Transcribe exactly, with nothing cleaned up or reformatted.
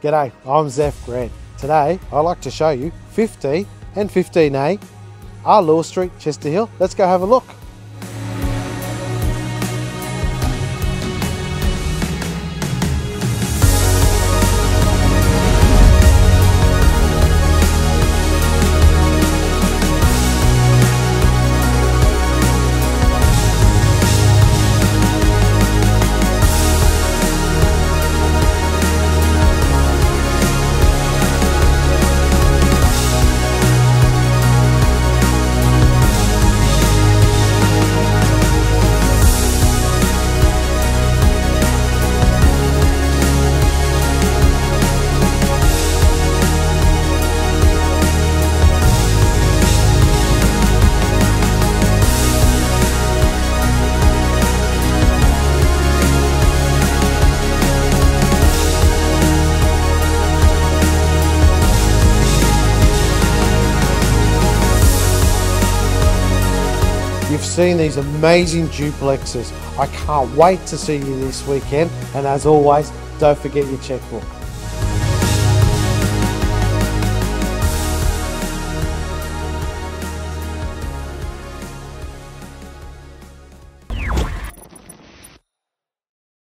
G'day, I'm Zef Grant. Today, I'd like to show you fifty and fifteen A, Arlewis Street, Chester Hill. Let's go have a look. You've seen these amazing duplexes. I can't wait to see you this weekend, and as always, don't forget your checkbook.